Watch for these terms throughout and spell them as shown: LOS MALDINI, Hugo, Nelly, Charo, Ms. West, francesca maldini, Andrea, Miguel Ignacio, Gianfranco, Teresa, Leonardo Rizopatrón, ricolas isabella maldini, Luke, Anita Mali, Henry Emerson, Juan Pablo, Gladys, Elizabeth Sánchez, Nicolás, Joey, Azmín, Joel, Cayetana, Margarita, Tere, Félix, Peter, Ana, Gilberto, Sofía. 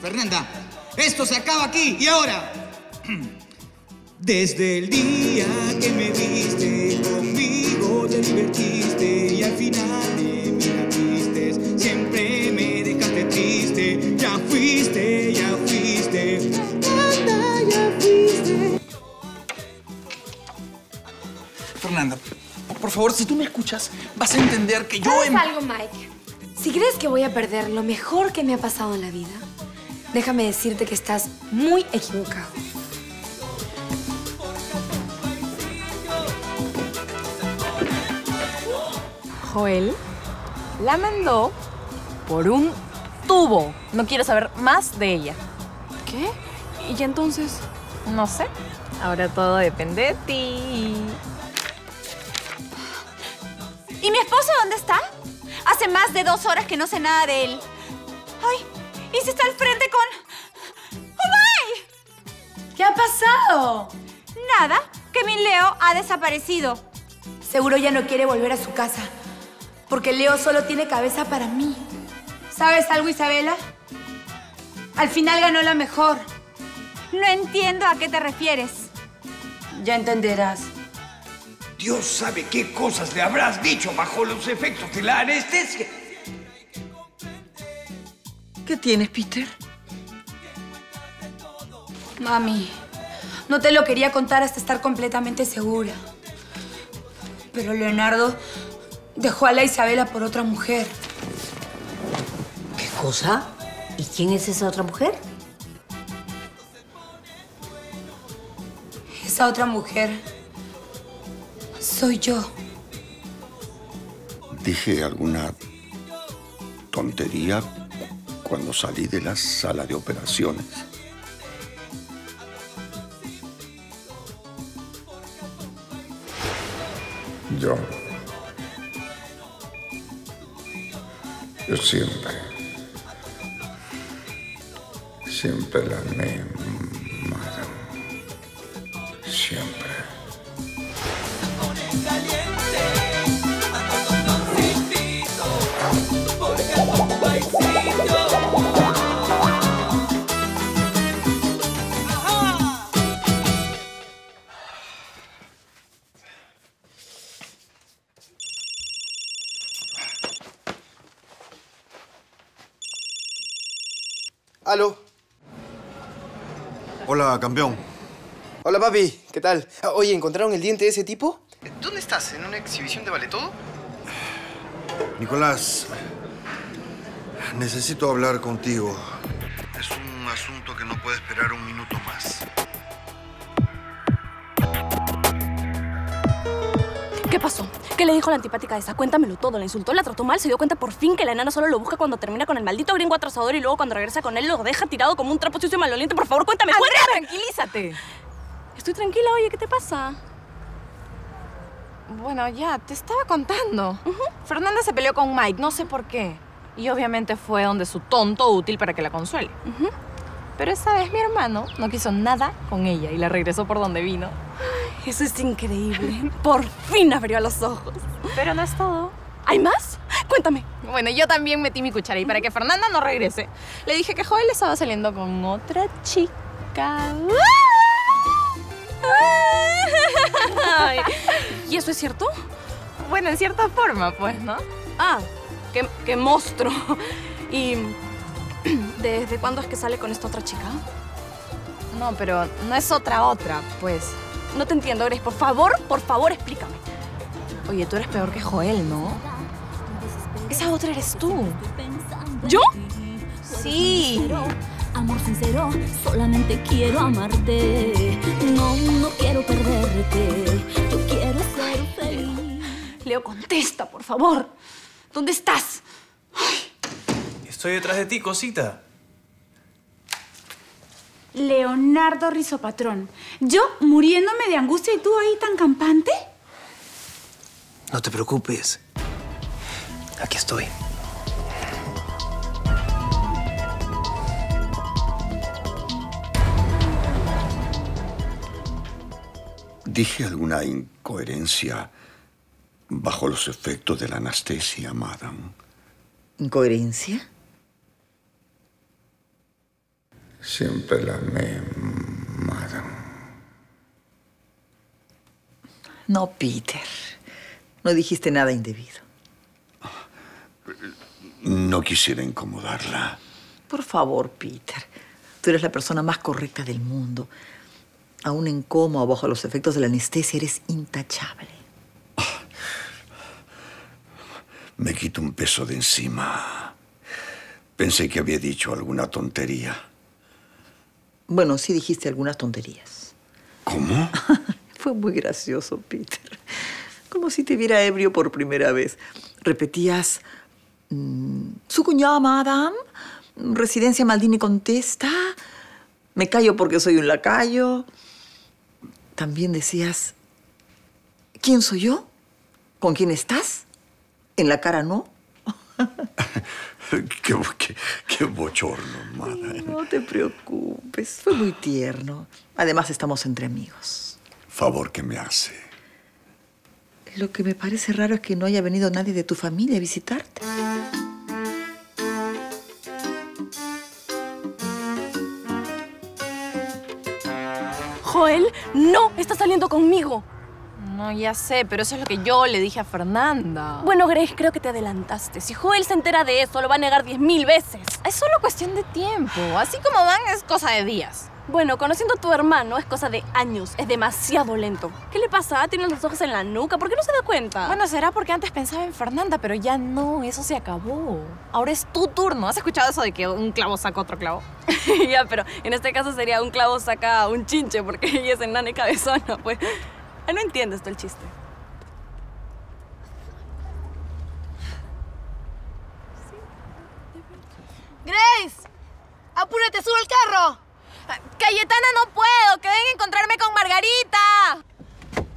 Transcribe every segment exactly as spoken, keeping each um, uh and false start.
Fernanda, esto se acaba aquí y ahora. Desde el día que me viste, conmigo te divertiste y al final de mí latiste. Siempre me dejaste triste, ya fuiste, ya fuiste. Anda, ya fuiste. Fernanda, por favor, si tú me escuchas, vas a entender que yo... ¿Sabes em... algo, Mike? Si crees que voy a perder lo mejor que me ha pasado en la vida, déjame decirte que estás muy equivocado. Joel la mandó por un tubo. No quiero saber más de ella. ¿Qué? ¿Y ya entonces? No sé. Ahora todo depende de ti. ¿Y mi esposo dónde está? Hace más de dos horas que no sé nada de él. ¡Ay! ¿Y si está al frente con...? ¡Oh, my! ¿Qué ha pasado? Nada, que mi Leo ha desaparecido. Seguro ya no quiere volver a su casa. Porque Leo solo tiene cabeza para mí. ¿Sabes algo, Isabela? Al final ganó la mejor. No entiendo a qué te refieres. Ya entenderás. Dios sabe qué cosas le habrás dicho bajo los efectos de la anestesia. ¿Qué tienes, Peter? Mami, no te lo quería contar hasta estar completamente segura. Pero Leonardo dejó a la Isabela por otra mujer. ¿Qué cosa? ¿Y quién es esa otra mujer? Esa otra mujer... soy yo. ¿Dije alguna tontería cuando salí de la sala de operaciones? Yo... Yo siempre... Siempre la amé, madre. Siempre. Aló. Hola, campeón. Hola, papi. ¿Qué tal? Oye, ¿encontraron el diente de ese tipo? ¿Dónde estás? ¿En una exhibición de Vale Todo? Nicolás, necesito hablar contigo. Es un asunto que no puede esperar un minuto más. ¿Qué pasó? ¿Qué le dijo la antipática esa? Cuéntamelo todo. La insultó, la trató mal, se dio cuenta por fin que la enana solo lo busca cuando termina con el maldito gringo atrasador y luego cuando regresa con él lo deja tirado como un trapo sucio y maloliente. Por favor, cuéntame, Andrea, cuéntame. Tranquilízate. Estoy tranquila. Oye, ¿qué te pasa? Bueno, ya, te estaba contando. Uh-huh. Fernanda se peleó con Mike, no sé por qué. Y obviamente fue donde su tonto útil para que la consuele. Uh-huh. Pero esa vez mi hermano no quiso nada con ella y la regresó por donde vino. Ay, eso es increíble. Por fin abrió los ojos. Pero no es todo. ¿Hay más? Cuéntame. Bueno, yo también metí mi cuchara y para que Fernanda no regrese, le dije que Joel estaba saliendo con otra chica. Ay. ¿Y eso es cierto? Bueno, en cierta forma, pues, ¿no? Ah, qué, qué monstruo. Y... ¿desde cuándo es que sale con esta otra chica? No, pero no es otra otra, pues. No te entiendo, Grace. Por favor, por favor, explícame. Oye, tú eres peor que Joel, ¿no? Esa otra eres tú. ¿Yo? Sí. Amor sincero, solamente quiero amarte. No, no quiero perderte. Yo quiero ser feliz. Leo, Leo, contesta, por favor. ¿Dónde estás? Ay. Estoy detrás de ti, cosita. Leonardo Rizopatrón. ¿Yo muriéndome de angustia y tú ahí tan campante? No te preocupes. Aquí estoy. ¿Dije alguna incoherencia bajo los efectos de la anestesia, madame? ¿Incoherencia? Siempre las me matan. No, Peter. No dijiste nada indebido. No quisiera incomodarla. Por favor, Peter. Tú eres la persona más correcta del mundo. Aún en coma o bajo los efectos de la anestesia, eres intachable. Me quito un peso de encima. Pensé que había dicho alguna tontería. Bueno, sí dijiste algunas tonterías. ¿Cómo? Fue muy gracioso, Peter. Como si te viera ebrio por primera vez. Repetías... Su cuñada, madame. Residencia Maldini contesta. Me callo porque soy un lacayo. También decías... ¿Quién soy yo? ¿Con quién estás? ¿En la cara no? qué, qué, qué bochorno, madre. No te preocupes. Fue muy tierno. Además, estamos entre amigos. Favor que me hace. Lo que me parece raro es que no haya venido nadie de tu familia a visitarte. Joel, no está saliendo conmigo. No, ya sé, pero eso es lo que yo le dije a Fernanda. Bueno, Grace, creo que te adelantaste. Si Joel se entera de eso, lo va a negar diez mil veces. Es solo cuestión de tiempo. Así como van, es cosa de días. Bueno, conociendo a tu hermano, es cosa de años. Es demasiado lento. ¿Qué le pasa? Tiene los ojos en la nuca. ¿Por qué no se da cuenta? Bueno, será porque antes pensaba en Fernanda, pero ya no. Eso se acabó. Ahora es tu turno. ¿Has escuchado eso de que un clavo saca otro clavo? Ya, pero en este caso sería un clavo saca un chinche, porque ella es enana y cabezona, pues... No entiendes tú el chiste. Grace, apúrate, sube al carro. Cayetana, no puedo. Que venga a encontrarme con Margarita.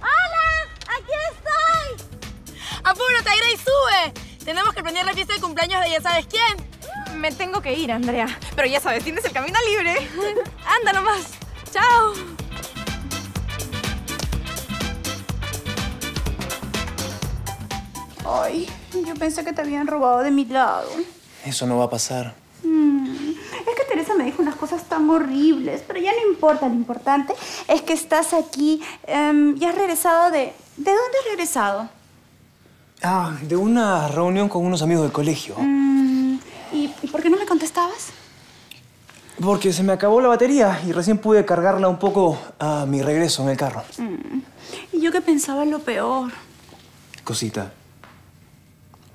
¡Hola! ¡Aquí estoy! Apúrate, Grace, sube. Tenemos que planear la fiesta de cumpleaños de ya sabes quién. Me tengo que ir, Andrea. Pero ya sabes, tienes el camino libre. Anda nomás. Chao. Ay, yo pensé que te habían robado de mi lado. Eso no va a pasar. Mm, es que Teresa me dijo unas cosas tan horribles, pero ya no importa. Lo importante es que estás aquí. Um, ya has regresado de... ¿De dónde has regresado? Ah, de una reunión con unos amigos del colegio. Mm, ¿y, ¿Y por qué no me contestabas? Porque se me acabó la batería y recién pude cargarla un poco a mi regreso en el carro. Mm, y yo que pensaba lo peor. Cosita.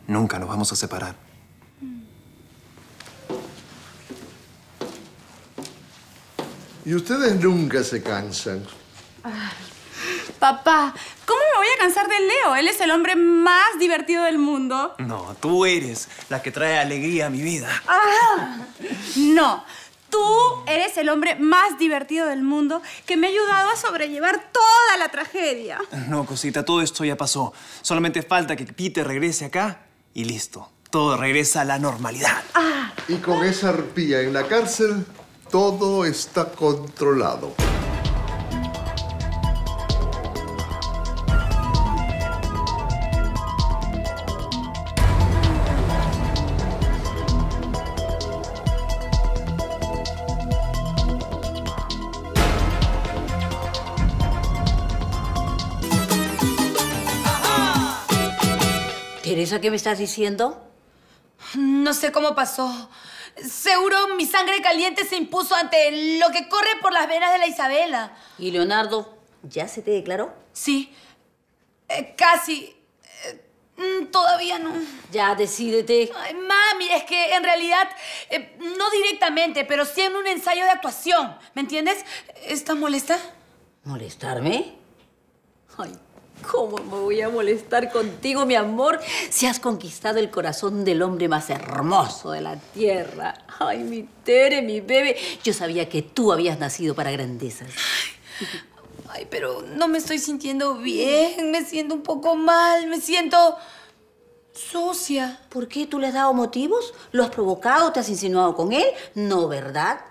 Nunca nos vamos a separar. Y ustedes nunca se cansan. Ay, papá, ¿cómo me voy a cansar de Leo? Él es el hombre más divertido del mundo. No, tú eres la que trae alegría a mi vida. Ah, no, tú eres el hombre más divertido del mundo que me ha ayudado a sobrellevar toda la tragedia. No, cosita, todo esto ya pasó. Solamente falta que Peter regrese acá. Y listo. Todo regresa a la normalidad. Ah. Y con esa arpía en la cárcel, todo está controlado. ¿Teresa, qué me estás diciendo? No sé cómo pasó. Seguro mi sangre caliente se impuso ante lo que corre por las venas de la Isabela. ¿Y Leonardo ya se te declaró? Sí. Eh, casi. Eh, todavía no. Ya, decídete. Ay, mami, es que en realidad, eh, no directamente, pero sí en un ensayo de actuación. ¿Me entiendes? ¿Estás molesta? ¿Molestarme? Ay, ¿cómo me voy a molestar contigo, mi amor, si has conquistado el corazón del hombre más hermoso de la tierra? Ay, mi Tere, mi bebé. Yo sabía que tú habías nacido para grandezas. Ay, pero no me estoy sintiendo bien. Me siento un poco mal. Me siento sucia. ¿Por qué? ¿Tú le has dado motivos? ¿Lo has provocado? ¿Te has insinuado con él? No, ¿verdad?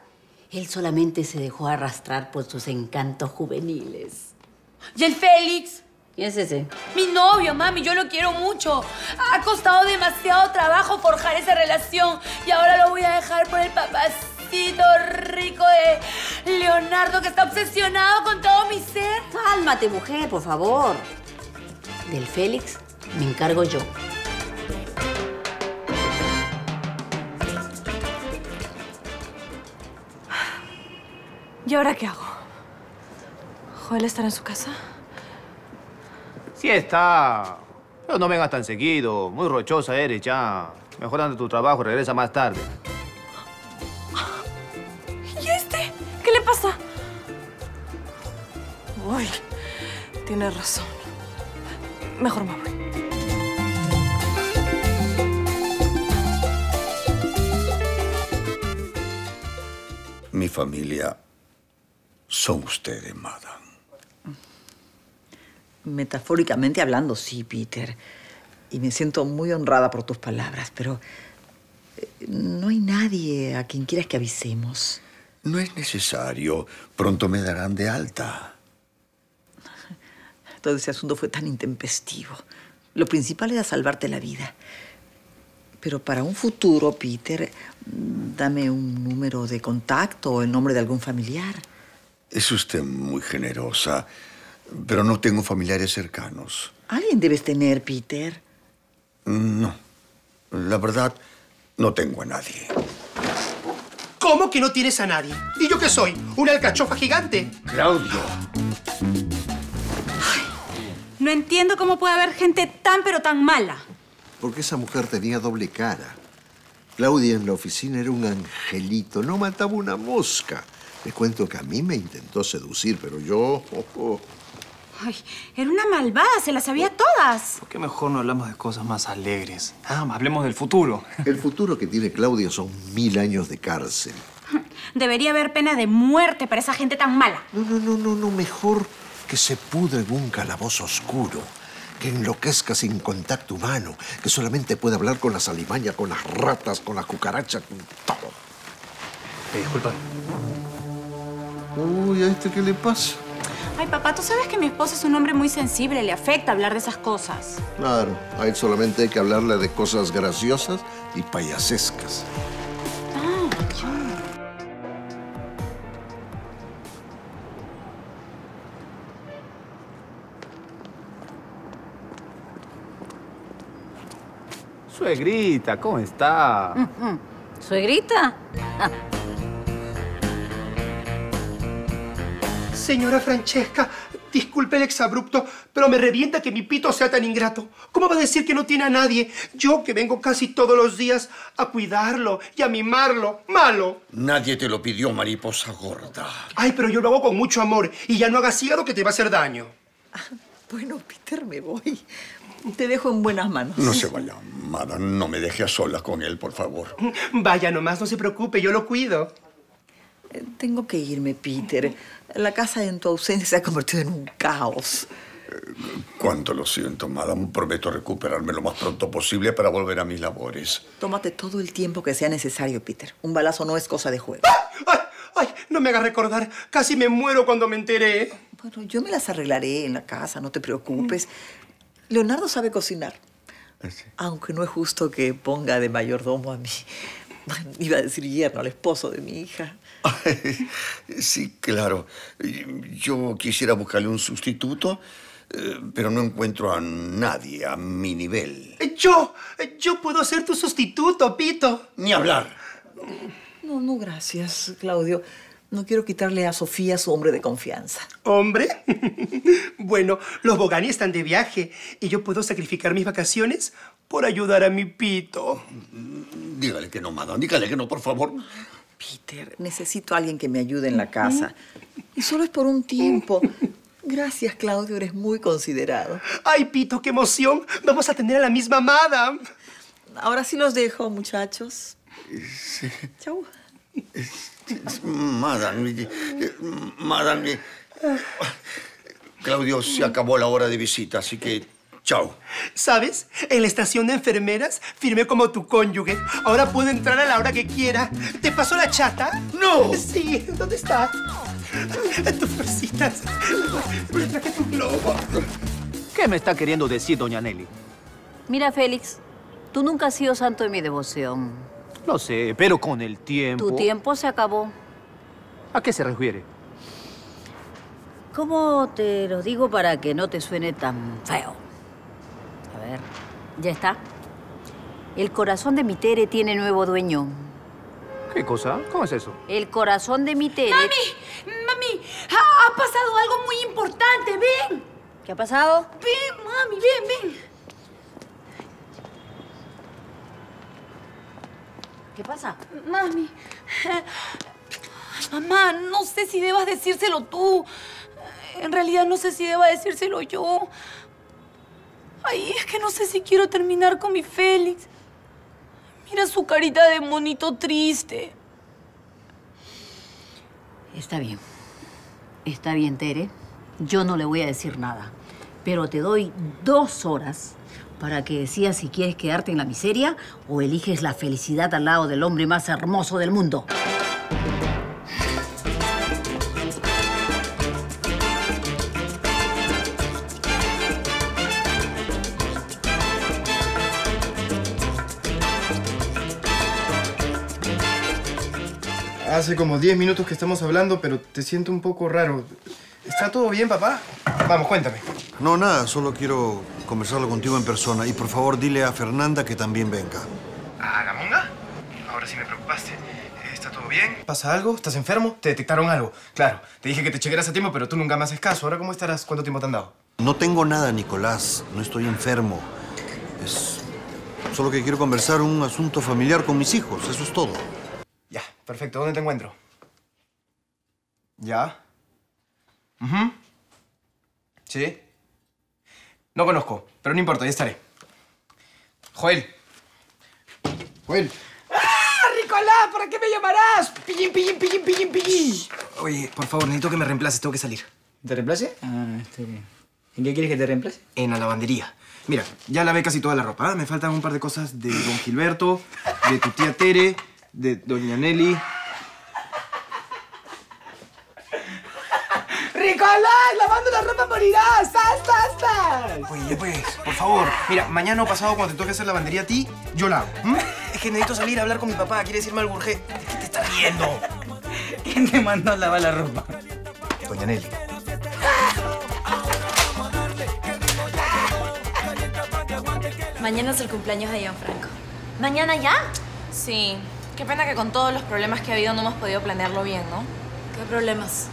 Él solamente se dejó arrastrar por sus encantos juveniles. ¿Y el Félix? ¿Quién es ese? Mi novio, mami. Yo lo quiero mucho. Ha costado demasiado trabajo forjar esa relación y ahora lo voy a dejar por el papacito. besito rico de Leonardo, que está obsesionado con todo mi ser. Cálmate, mujer, por favor. Del Félix me encargo yo. ¿Y ahora qué hago? ¿Joel estará en su casa? Sí está. Pero no vengas tan seguido. Muy rochosa eres ya. Mejor anda tu trabajo, regresa más tarde. ¿Y este? ¿Qué le pasa? Uy, tienes razón. Mejor me voy. Mi familia son ustedes, madame. Metafóricamente hablando, sí, Peter. Y me siento muy honrada por tus palabras, pero no hay nadie a quien quieras que avisemos. No es necesario. Pronto me darán de alta. Todo ese asunto fue tan intempestivo. Lo principal era salvarte la vida. Pero para un futuro, Peter, dame un número de contacto o el nombre de algún familiar. Es usted muy generosa, pero no tengo familiares cercanos. Alguien debes tener, Peter. No. La verdad, no tengo a nadie. ¿Cómo que no tienes a nadie? ¿Y yo qué soy? ¿Una alcachofa gigante? Claudio. Ay, no entiendo cómo puede haber gente tan, pero tan mala. Porque esa mujer tenía doble cara. Claudia en la oficina era un angelito. No mataba una mosca. Les cuento que a mí me intentó seducir, pero yo... Oh, oh. Ay, era una malvada, se las sabía todas. ¿Por qué mejor no hablamos de cosas más alegres? Ah, hablemos del futuro. El futuro que tiene Claudia son mil años de cárcel. Debería haber pena de muerte para esa gente tan mala. No, no, no, no, no. Mejor que se pudre en un calabozo oscuro, que enloquezca sin contacto humano, que solamente pueda hablar con las alimañas, con las ratas, con las cucarachas, con todo. Eh, disculpa. Uy, ¿a este qué le pasa? Ay, papá, tú sabes que mi esposo es un hombre muy sensible. Le afecta hablar de esas cosas. Claro, a él solamente hay que hablarle de cosas graciosas y payasescas. Ah, yo... Suegrita, ¿cómo está? Mm-hmm. ¿Suegrita? Ah. Señora Francesca, disculpe el exabrupto, pero me revienta que mi pito sea tan ingrato. ¿Cómo va a decir que no tiene a nadie? Yo que vengo casi todos los días a cuidarlo y a mimarlo. ¡Malo! Nadie te lo pidió, mariposa gorda. Ay, pero yo lo hago con mucho amor y ya no hagas cigarro que te va a hacer daño. Ah, bueno, Peter, me voy. Te dejo en buenas manos. No se vaya, amada. No me deje a sola con él, por favor. Vaya nomás, no se preocupe. Yo lo cuido. Tengo que irme, Peter. La casa en tu ausencia se ha convertido en un caos. Eh, cuánto lo siento, madame. Prometo recuperarme lo más pronto posible para volver a mis labores. Tómate todo el tiempo que sea necesario, Peter. Un balazo no es cosa de juego. ¡Ay! ¡Ay! No me hagas recordar. Casi me muero cuando me enteré. Bueno, yo me las arreglaré en la casa. No te preocupes. Leonardo sabe cocinar. ¿Sí? Aunque no es justo que ponga de mayordomo a mí. Iba a decir yerno, al esposo de mi hija. Sí, claro. Yo quisiera buscarle un sustituto, pero no encuentro a nadie a mi nivel. Yo, yo puedo ser tu sustituto, Pito. Ni hablar. No, no, gracias, Claudio. No quiero quitarle a Sofía su hombre de confianza. ¿Hombre? Bueno, los Bogani están de viaje y yo puedo sacrificar mis vacaciones por ayudar a mi Pito. Dígale que no, madame. Dígale que no, por favor. Peter, necesito a alguien que me ayude en la casa. Y solo es por un tiempo. Gracias, Claudio. Eres muy considerado. ¡Ay, Pito, qué emoción! Vamos a tener a la misma madame. Ahora sí los dejo, muchachos. Sí. Chau. Madame, madame. Claudio, se acabó la hora de visita, así que chau. ¿Sabes? En la estación de enfermeras firmé como tu cónyuge. Ahora puedo entrar a la hora que quiera. ¿Te pasó la chata? ¡No! Sí. ¿Dónde está? Tus cositas. Me traje tu globo. ¿Qué me está queriendo decir, doña Nelly? Mira, Félix, tú nunca has sido santo de mi devoción. Lo sé, pero con el tiempo... Tu tiempo se acabó. ¿A qué se refiere? ¿Cómo te lo digo para que no te suene tan feo? A ver, ya está. El corazón de mi Tere tiene nuevo dueño. ¿Qué cosa? ¿Cómo es eso? El corazón de mi Tere... ¡Mami! ¡Mami! Ha, ha pasado algo muy importante. ¡Ven! ¿Qué ha pasado? ¡Ven, mami! ¡Ven, ven! ¿Qué pasa? Mami... Mamá, no sé si debas decírselo tú. En realidad no sé si deba decírselo yo. Ay, es que no sé si quiero terminar con mi Félix. Mira su carita de monito triste. Está bien. Está bien, Tere. Yo no le voy a decir nada. Pero te doy dos horas para que decidas si quieres quedarte en la miseria o eliges la felicidad al lado del hombre más hermoso del mundo. Hace como diez minutos que estamos hablando, pero te siento un poco raro. ¿Está todo bien, papá? Vamos, cuéntame. No, nada. Solo quiero conversarlo contigo en persona. Y, por favor, dile a Fernanda que también venga. ¿A Gamonga? Ahora sí me preocupaste. ¿Está todo bien? ¿Pasa algo? ¿Estás enfermo? ¿Te detectaron algo? Claro, te dije que te chequearas a tiempo, pero tú nunca me haces caso. ¿Ahora cómo estarás? ¿Cuánto tiempo te han dado? No tengo nada, Nicolás. No estoy enfermo. Es... Solo que quiero conversar un asunto familiar con mis hijos. Eso es todo. Ya, perfecto. ¿Dónde te encuentro? ¿Ya? Uh-huh. ¿Sí? No conozco, pero no importa, ya estaré. Joel. Joel. ¡Ah, Ricolás! ¿Para qué me llamarás? ¡Pillín, pillín, pillín, pillín, pillín! Oye, por favor, necesito que me reemplaces. Tengo que salir. ¿Te reemplace? Ah, está bien. ¿En qué quieres que te reemplace? En la lavandería. Mira, ya lavé casi toda la ropa. ¿eh? Me faltan un par de cosas de don Gilberto, de tu tía Tere... de doña Nelly. ¡Ricolás! ¡Lavando la ropa morirás! ¡Sas, sas, sas! Oye, pues, por favor. Mira, mañana o pasado, cuando te toque hacer lavandería a ti, yo la hago. ¿Mm? Es que necesito salir a hablar con mi papá. Quiere decirme algo urgente. ¿Qué te estás viendo? ¿Quién te mandó a lavar la ropa? Doña Nelly. Mañana es el cumpleaños de Gianfranco. ¿Mañana ya? Sí. Qué pena que con todos los problemas que ha habido no hemos podido planearlo bien, ¿no? ¿Qué problemas?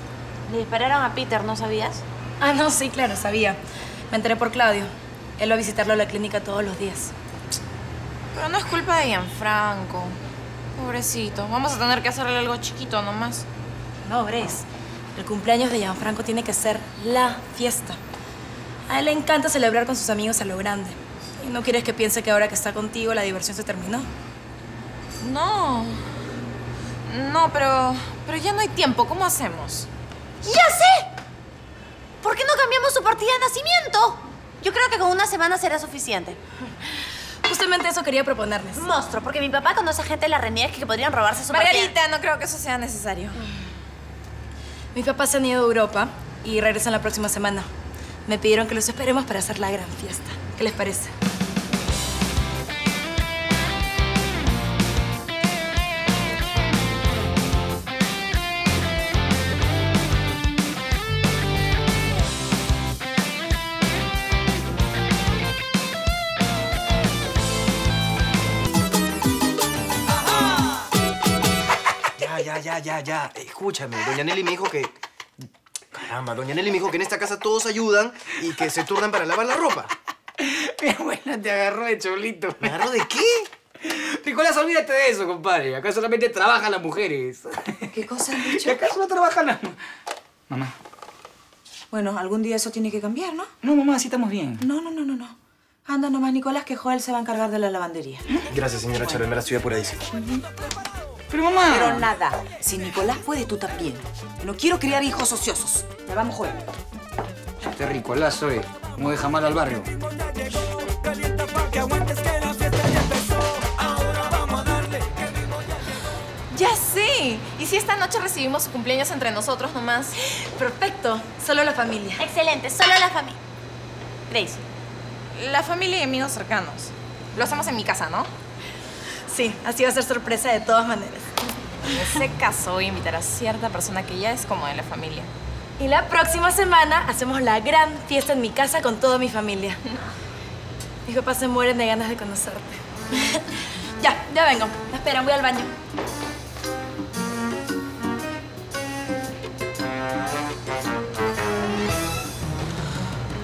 Le dispararon a Peter, ¿no sabías? Ah, no, sí, claro, sabía. Me enteré por Claudio. Él va a visitarlo a la clínica todos los días. Pero no es culpa de Gianfranco. Pobrecito. Vamos a tener que hacerle algo chiquito nomás. No, Grace. El cumpleaños de Gianfranco tiene que ser la fiesta. A él le encanta celebrar con sus amigos a lo grande. ¿Y no quieres que piense que ahora que está contigo la diversión se terminó? No. No, pero... Pero ya no hay tiempo. ¿Cómo hacemos? ¡Ya sé! ¿Por qué no cambiamos su partida de nacimiento? Yo creo que con una semana será suficiente. Justamente eso quería proponerles. Monstruo, porque mi papá conoce a gente de la Renier que podrían robarse su partida. Margarita, no creo que eso sea necesario. Mis papás se han ido a Europa y regresan la próxima semana. Me pidieron que los esperemos para hacer la gran fiesta. ¿Qué les parece? Ya, ya, ya. Escúchame, doña Nelly me dijo que... Caramba, doña Nelly me dijo que en esta casa todos ayudan y que se turnan para lavar la ropa. Mi abuela te agarró de cholito. ¿Me agarró de qué? Nicolás, olvídate de eso, compadre. Acá solamente trabajan las mujeres. ¿Qué cosa has dicho? Acá solo trabajan las... Mamá. Bueno, algún día eso tiene que cambiar, ¿no? No, mamá, así estamos bien. No, no, no, no, no. Anda nomás, Nicolás, que Joel se va a encargar de la lavandería. Gracias, señora bueno. Charo. En verdad estoy apuradísima. Pero mamá... Pero nada. Si Nicolás puede, tú también. No quiero criar hijos ociosos. Ya vamos, Joel. Este Ricolás soy. No deja mal al barrio. Ya sé. ¿Y si esta noche recibimos su cumpleaños entre nosotros nomás? Perfecto. Solo la familia. Excelente. Solo la familia. Grace. La familia y amigos cercanos. Lo hacemos en mi casa, ¿no? Sí, así va a ser sorpresa de todas maneras. En ese caso voy a invitar a cierta persona que ya es como de la familia. Y la próxima semana hacemos la gran fiesta en mi casa con toda mi familia. Mis papás se mueren de ganas de conocerte. Ya, ya vengo. Me esperan, voy al baño.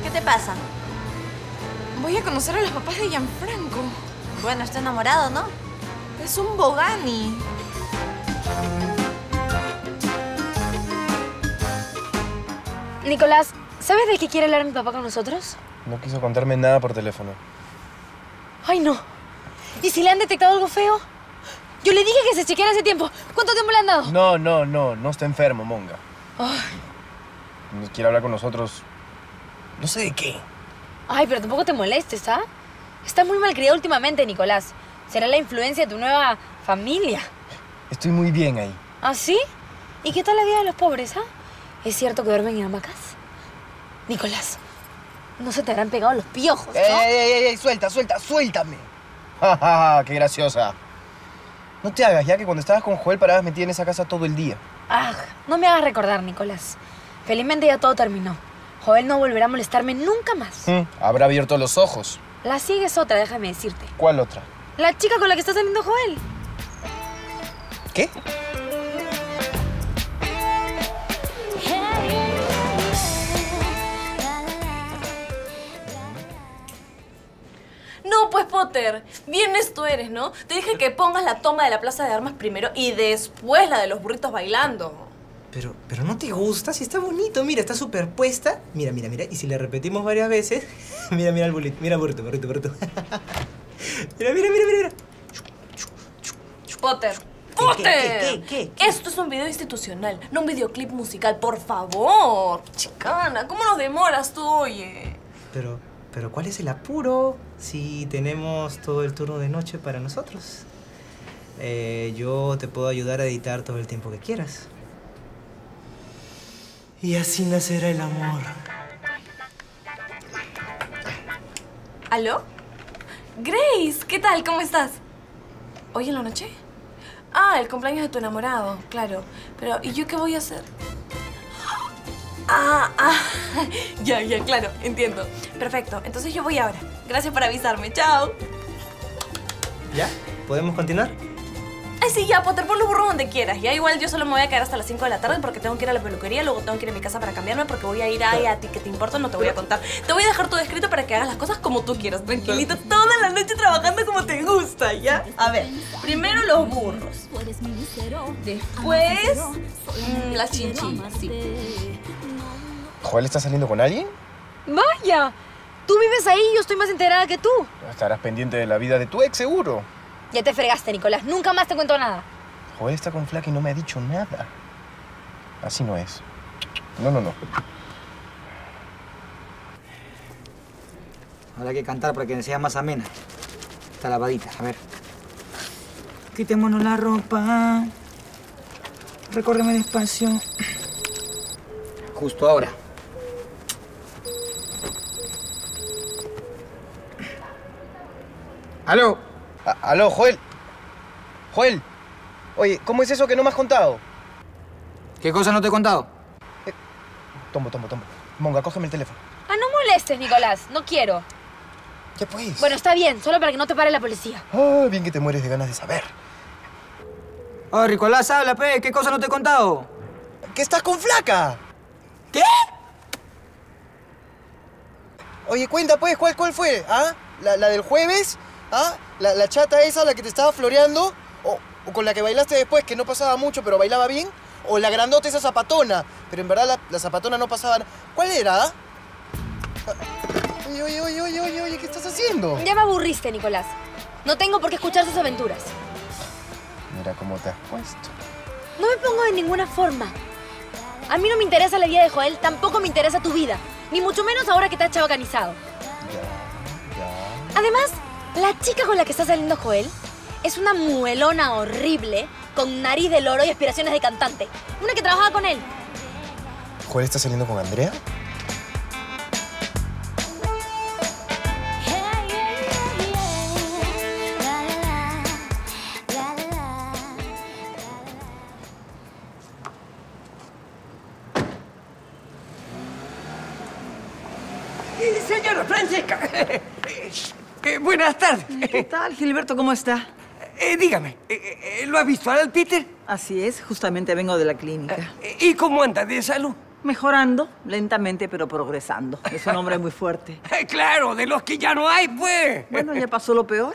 ¿Qué te pasa? Voy a conocer a los papás de Gianfranco. Bueno, está enamorado, ¿no? Es un Bogani. Nicolás, ¿sabes de qué quiere hablar mi papá con nosotros? No quiso contarme nada por teléfono. ¡Ay, no! ¿Y si le han detectado algo feo? Yo le dije que se chequeara hace tiempo. ¿Cuánto tiempo le han dado? No, no, no. No está enfermo, monga. Ay. No quiere hablar con nosotros. No sé de qué. Ay, pero tampoco te molestes, ¿ah? Estás muy malcriado últimamente, Nicolás. Será la influencia de tu nueva familia. Estoy muy bien ahí. ¿Ah, sí? ¿Y qué tal la vida de los pobres, ah? ¿Es cierto que duermen en hamacas? Nicolás, no se te habrán pegado los piojos, ¿no? ¡Ey, ey, ey! ey suelta, suelta! ¡Suéltame! ¡Ja, ja, ja! ¡Qué graciosa! No te hagas, ya que cuando estabas con Joel parabas metida en esa casa todo el día. ¡Ah! No me hagas recordar, Nicolás. Felizmente ya todo terminó. Joel no volverá a molestarme nunca más. Mm, habrá abierto los ojos. La ciega es otra, déjame decirte. ¿Cuál otra? La chica con la que está saliendo Joel. ¿Qué? No, pues, Potter, bien esto eres, ¿no? Te dije que pongas la toma de la plaza de armas primero y después la de los burritos bailando. Pero, pero no te gusta, si está bonito, mira, está superpuesta. Mira, mira, mira, y si le repetimos varias veces... Mira, mira el burrito, mira el burrito, burrito, burrito. Mira, mira, mira, mira. Potter, Potter. ¿Qué, qué, qué, qué? Esto es un video institucional, no un videoclip musical, por favor. Chicana, ¿cómo nos demoras tú, oye? Pero... Pero ¿cuál es el apuro si tenemos todo el turno de noche para nosotros? Eh, yo te puedo ayudar a editar todo el tiempo que quieras. Y así nacerá el amor. ¿Aló? Grace, ¿qué tal? ¿Cómo estás? ¿Hoy en la noche? Ah, el cumpleaños de tu enamorado, claro. Pero, ¿y yo qué voy a hacer? Ah, ah, ya, ya, claro, entiendo. Perfecto, entonces yo voy ahora. Gracias por avisarme, chao. ¿Ya? ¿Podemos continuar? Ay, sí, ya, Potter, pon los burros donde quieras. Ya igual yo solo me voy a quedar hasta las cinco de la tarde porque tengo que ir a la peluquería, luego tengo que ir a mi casa para cambiarme porque voy a ir ahí a ti, que te importa, no te voy a contar. Te voy a dejar todo escrito para que hagas las cosas como tú quieras, tranquilito, toda la noche trabajando como te gusta, ¿ya? A ver, primero los burros. Después, mmm, las chinchinas, sí. ¿Joel está saliendo con alguien? ¡Vaya! Tú vives ahí y yo estoy más enterada que tú. Estarás pendiente de la vida de tu ex, seguro. Ya te fregaste, Nicolás. Nunca más te cuento nada. Joel está con Flaca y no me ha dicho nada. Así no es. No, no, no. Ahora hay que cantar para que sea más amena. Está lavadita, a ver. Quitémonos la ropa. Recórreme despacio. Justo ahora. ¡Aló! ¡Aló, Joel! ¡Joel! Oye, ¿cómo es eso que no me has contado? ¿Qué cosa no te he contado? Eh, tomo, tomo, tomo. Monga, cógeme el teléfono. Ah, no molestes, Nicolás. No quiero. ¿Qué pues? Bueno, está bien. Solo para que no te pare la policía. Ah, bien que te mueres de ganas de saber. Ay, Nicolás, habla, pe. ¿Qué cosa no te he contado? ¡Que estás con Flaca! ¿Qué? Oye, cuenta, pues. ¿Cuál, cuál fue? ¿Ah? ¿La, la del jueves? ¿Ah? La, la chata esa, la que te estaba floreando, o, o con la que bailaste después, que no pasaba mucho, pero bailaba bien, o la grandota esa zapatona, pero en verdad la, la zapatona no pasaba nada. ¿Cuál era? ¿Ah? Oye, oye, oye, oye, oye, oye, ¿qué estás haciendo? Ya me aburriste, Nicolás. No tengo por qué escuchar sus aventuras. Mira cómo te has puesto. No me pongo de ninguna forma. A mí no me interesa la vida de Joel, tampoco me interesa tu vida, ni mucho menos ahora que te has chabacanizado. Ya, ya. Además, la chica con la que está saliendo Joel es una muelona horrible con nariz de loro y aspiraciones de cantante. Una que trabajaba con él. ¿Joel está saliendo con Andrea? Señora Francesca. Eh, buenas tardes. ¿Qué tal, Gilberto? ¿Cómo está? Eh, dígame, ¿lo ha visto al Peter? Así es, justamente vengo de la clínica. ¿Y cómo anda de salud? Mejorando, lentamente, pero progresando. Es un hombre muy fuerte. Claro, de los que ya no hay, pues. Bueno, ya pasó lo peor.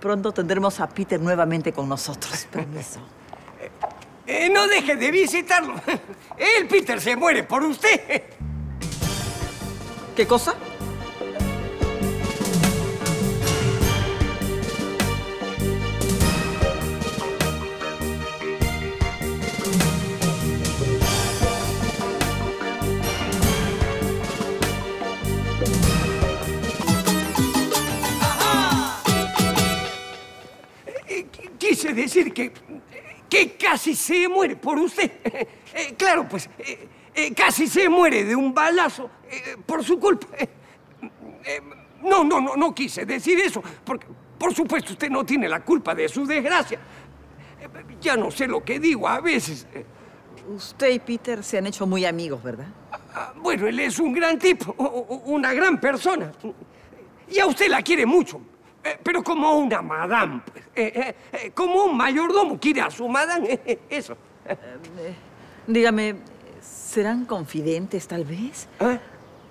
Pronto tendremos a Peter nuevamente con nosotros. Permiso. Eh, no deje de visitarlo. El Peter se muere por usted. ¿Qué cosa? Quise decir que, que casi se muere por usted. Eh, claro, pues, eh, eh, casi se muere de un balazo eh, por su culpa. Eh, eh, no, no, no, no quise decir eso, porque, por supuesto, usted no tiene la culpa de su desgracia. Eh, ya no sé lo que digo a veces. Usted y Peter se han hecho muy amigos, ¿verdad? Ah, bueno, él es un gran tipo, una gran persona. Y a usted la quiere mucho. Eh, pero como una madame, pues. eh, eh, como un mayordomo quiere a su madame, eh, eso. Eh, eh, dígame, ¿serán confidentes tal vez? ¿Eh?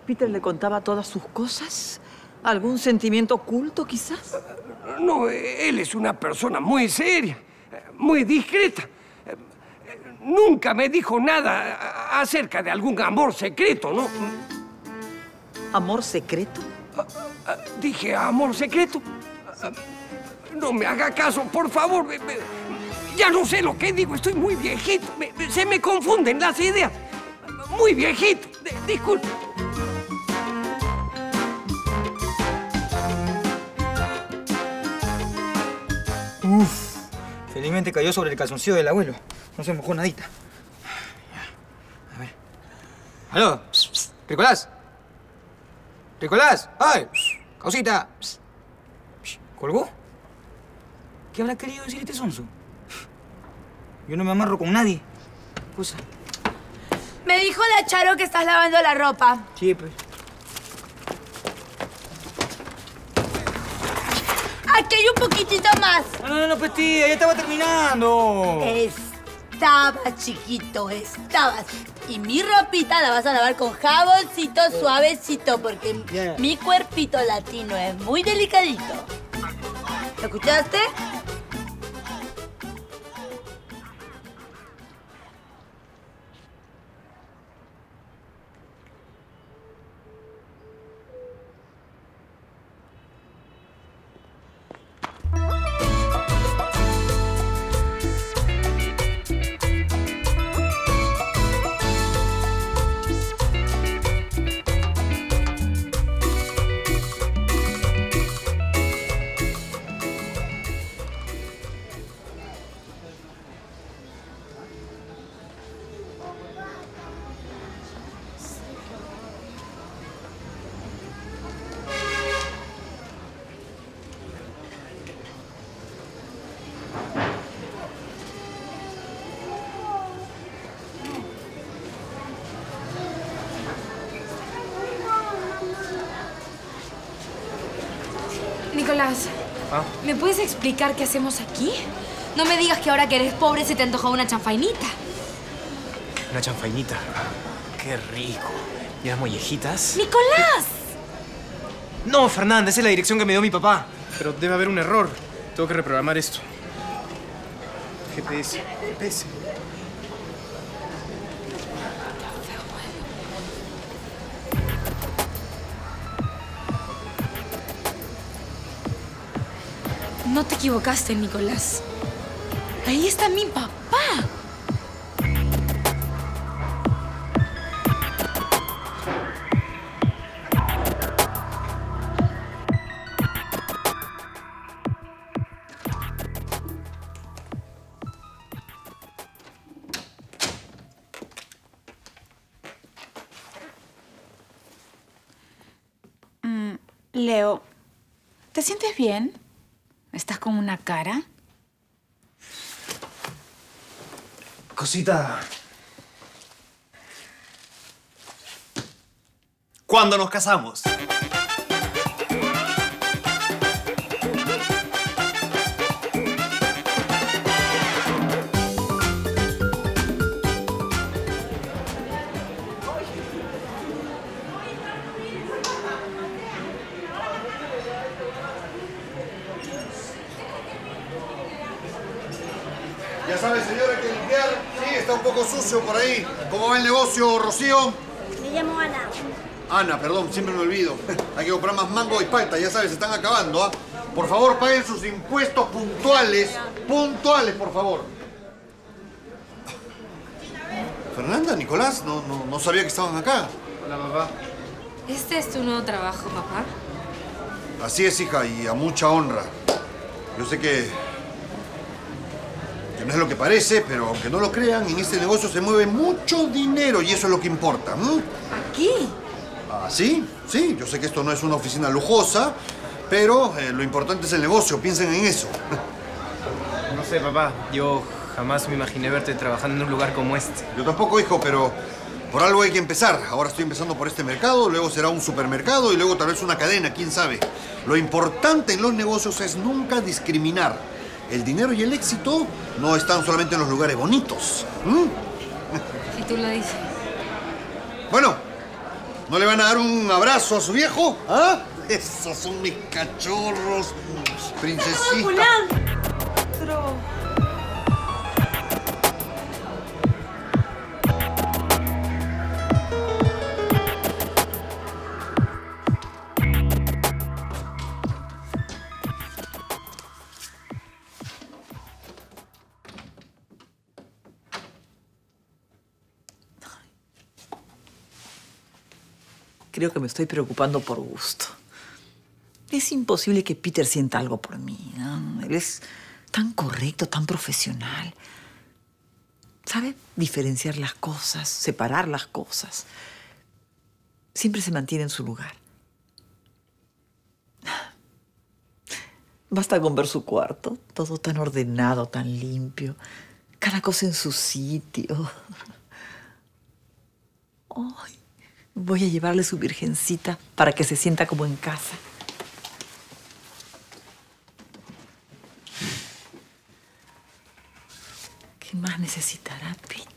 ¿Peter le contaba todas sus cosas? ¿Algún sentimiento oculto quizás? Uh, no, él es una persona muy seria, muy discreta. Eh, nunca me dijo nada acerca de algún amor secreto, ¿no? ¿Amor secreto? Uh, uh, dije amor secreto. No me haga caso, por favor. Me, me, ya no sé lo que digo, estoy muy viejito. Me, me, se me confunden las ideas. Muy viejito, de, disculpe. Uf, felizmente cayó sobre el calzoncillo del abuelo. No se mojó nadita. A ver. ¿Aló? ¿Nicolás? ¿Nicolás? ¡Ay! ¡Causita! ¿Colgó? ¿Qué habrá querido decir este sonso? Yo no me amarro con nadie. Cosa. Me dijo la Charo que estás lavando la ropa. Sí, pues. Aquí hay un poquitito más. No, no, no, pues tía, ya estaba terminando. Estabas, chiquito, estabas. Y mi ropita la vas a lavar con jaboncito suavecito, porque yeah. mi cuerpito latino es muy delicadito. ¿Lo escuchaste? Nicolás, ¿Ah? ¿me puedes explicar qué hacemos aquí? No me digas que ahora que eres pobre se te antojó una chanfainita. ¿Una chanfainita? ¡Qué rico! ¿Y las mollejitas? ¡Nicolás! No, Fernanda, esa es la dirección que me dio mi papá. Pero debe haber un error. Tengo que reprogramar esto. G P S. G P S. No te equivocaste, Nicolás. Ahí está mi papá. Mm, Leo, ¿te sientes bien? ¿Estás con una cara? Cosita. cuando nos casamos. Ya sabe, señora, que limpiar. Sí, está un poco sucio por ahí. ¿Cómo va el negocio, Rocío? Me llamo Ana. Ana, perdón, siempre me olvido. Hay que comprar más mango y palta, ya sabes, se están acabando, ¿ah? Por favor, paguen sus impuestos puntuales. Puntuales, por favor. Fernanda, Nicolás, no, no, no sabía que estaban acá. Hola, papá. ¿Este es tu nuevo trabajo, papá? Así es, hija, y a mucha honra. Yo sé que... no es lo que parece, pero aunque no lo crean, en este negocio se mueve mucho dinero y eso es lo que importa. ¿Mm? ¿Aquí? Ah, sí, sí. Yo sé que esto no es una oficina lujosa, pero eh, lo importante es el negocio. Piensen en eso. No sé, papá. Yo jamás me imaginé verte trabajando en un lugar como este. Yo tampoco, hijo, pero por algo hay que empezar. Ahora estoy empezando por este mercado, luego será un supermercado y luego tal vez una cadena, quién sabe. Lo importante en los negocios es nunca discriminar. El dinero y el éxito no están solamente en los lugares bonitos. ¿Mm? Si tú lo dices. Bueno, ¿no le van a dar un abrazo a su viejo? ¿Ah? Esos son mis cachorros, princesita. Creo que me estoy preocupando por gusto. Es imposible que Peter sienta algo por mí, ¿no? Él es tan correcto, tan profesional. Sabe diferenciar las cosas, separar las cosas. Siempre se mantiene en su lugar. Basta con ver su cuarto, todo tan ordenado, tan limpio. Cada cosa en su sitio. ¡Ay! Voy a llevarle su virgencita para que se sienta como en casa. ¿Qué más necesitará Peter?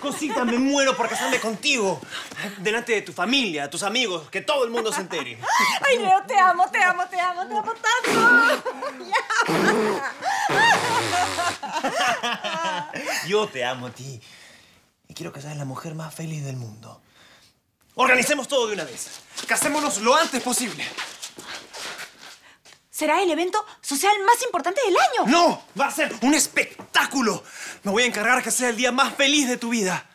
Cosita, me muero por casarme contigo. Delante de tu familia, tus amigos, que todo el mundo se entere. Ay, Leo, te amo, te amo, te amo, te amo tanto. Yo te amo a ti. Y quiero que seas la mujer más feliz del mundo. Organicemos todo de una vez. Casémonos lo antes posible. Será el evento social más importante del año. ¡No! ¡Va a ser un espectáculo! Me voy a encargar que sea el día más feliz de tu vida.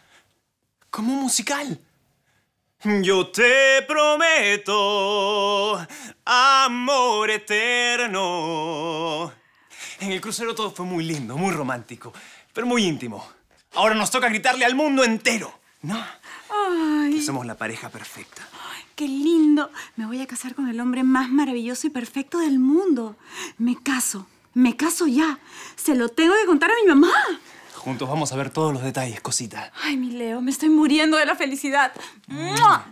Como un musical. Yo te prometo amor eterno. En el crucero todo fue muy lindo, muy romántico, pero muy íntimo. Ahora nos toca gritarle al mundo entero, ¿no? Ay. Que somos la pareja perfecta. ¡Qué lindo! Me voy a casar con el hombre más maravilloso y perfecto del mundo. Me caso. Me caso ya. Se lo tengo que contar a mi mamá. Juntos vamos a ver todos los detalles, cosita. Ay, mi Leo, me estoy muriendo de la felicidad. ¡Mua!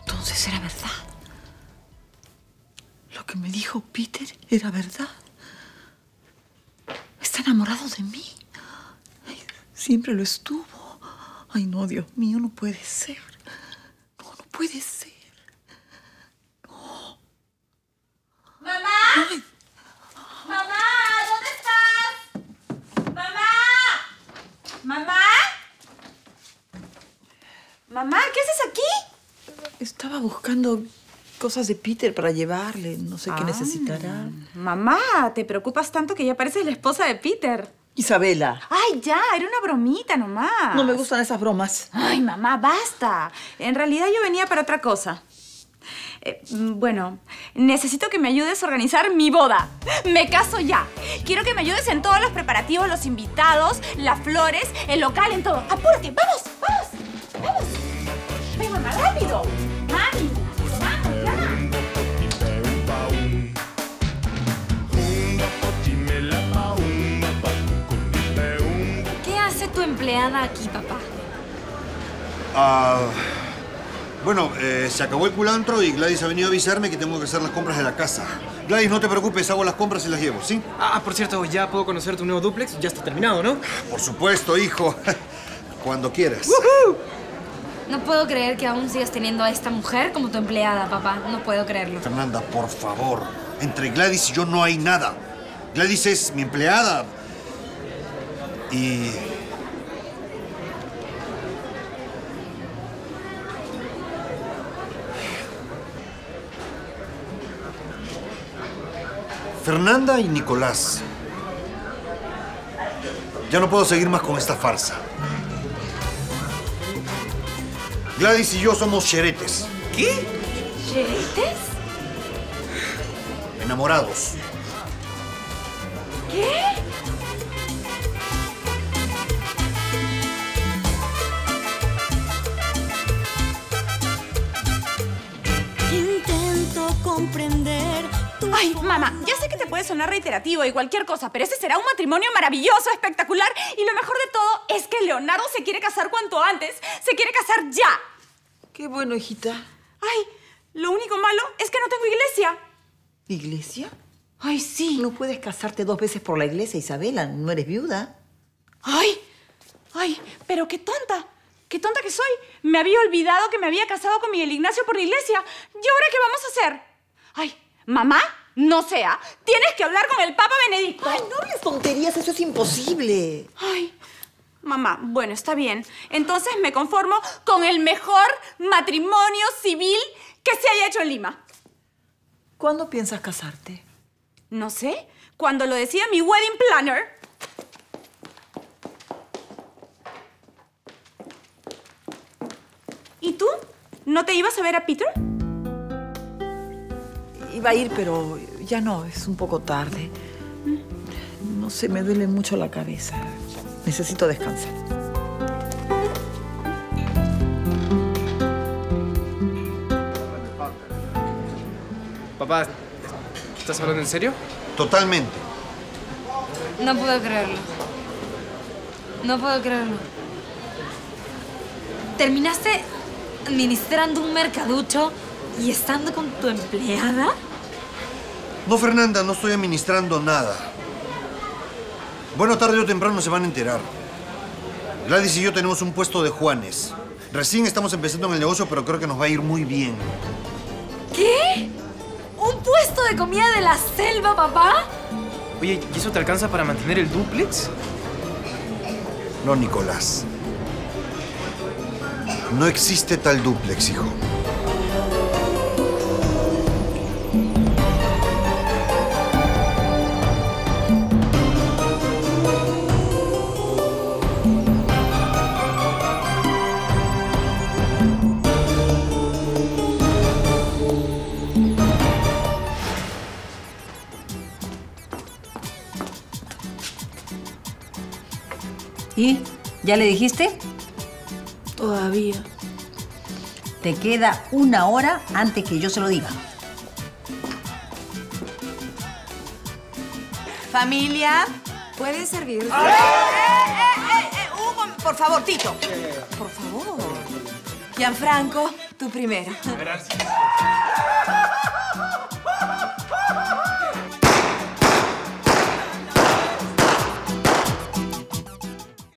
Entonces era verdad. Lo que me dijo Peter era verdad. Está enamorado de mí. Ay, siempre lo estuvo. Ay, no, Dios mío, no puede ser. No, no puede ser. No. ¡Mamá! Ay. ¡Mamá! ¿Dónde estás? buscando cosas de Peter para llevarle. No sé ah, qué necesitará. Mamá, te preocupas tanto que ya pareces la esposa de Peter. Isabela. Ay, ya, era una bromita nomás. No me gustan esas bromas. Ay, mamá, basta. En realidad yo venía para otra cosa. Eh, bueno, necesito que me ayudes a organizar mi boda. Me caso ya. Quiero que me ayudes en todos los preparativos, los invitados, las flores, el local, en todo. ¡Apúrate! ¡Vamos! ¡Vamos! ¡Vamos! ¡Venga, mamá, rápido! ¡Mami! ¡Vamos, ya! ¿Qué hace tu empleada aquí, papá? Ah... Uh... Bueno, eh, se acabó el culantro y Gladys ha venido a avisarme que tengo que hacer las compras de la casa. Gladys, no te preocupes, hago las compras y las llevo, ¿sí? Ah, por cierto, ¿ya puedo conocer tu nuevo dúplex? Ya está terminado, ¿no? Por supuesto, hijo. Cuando quieras. ¡Woohoo! No puedo creer que aún sigas teniendo a esta mujer como tu empleada, papá. No puedo creerlo. Fernanda, por favor. Entre Gladys y yo no hay nada. Gladys es mi empleada. Y... Fernanda y Nicolás. Ya no puedo seguir más con esta farsa. Gladys y yo somos cheretes. ¿Qué? ¿Cheretes? Enamorados. ¿Qué? Intento comprender. Ay, mamá, ya sé que te puede sonar reiterativo y cualquier cosa, pero ese será un matrimonio maravilloso, espectacular. Y lo mejor de todo es que Leonardo se quiere casar cuanto antes. Se quiere casar ya. Qué bueno, hijita. Ay, lo único malo es que no tengo iglesia. ¿Iglesia? Ay, sí. No puedes casarte dos veces por la iglesia, Isabela. No eres viuda. Ay, ay, pero qué tonta. Qué tonta que soy. Me había olvidado que me había casado con Miguel Ignacio por la iglesia. ¿Y ahora qué vamos a hacer? Ay, mamá, no sea. Tienes que hablar con el Papa Benedicto. Ay, no hables tonterías. Eso es imposible. Ay, mamá, bueno, está bien. Entonces me conformo con el mejor matrimonio civil que se haya hecho en Lima. ¿Cuándo piensas casarte? No sé. Cuando lo decida mi wedding planner. ¿Y tú? ¿No te ibas a ver a Peter? Iba a ir, pero ya no, es un poco tarde. No sé, me duele mucho la cabeza. Necesito descansar. Papá, ¿estás hablando en serio? Totalmente. No puedo creerlo. No puedo creerlo. ¿Terminaste administrando un mercaducho? ¿Y estando con tu empleada? No, Fernanda, no estoy administrando nada. Bueno, tarde o temprano se van a enterar. Gladys y yo tenemos un puesto de Juanes. Recién estamos empezando en el negocio, pero creo que nos va a ir muy bien. ¿Qué? ¿Un puesto de comida de la selva, papá? Oye, ¿y eso te alcanza para mantener el dúplex? No, Nicolás. No existe tal dúplex, hijo. ¿Y? ¿Ya le dijiste? Todavía. Te queda una hora antes que yo se lo diga. Familia, ¿puede servir? ¡Eh, eh, eh, eh! Hugo, por favor, Tito. Por favor. Gianfranco, tú primero. Gracias.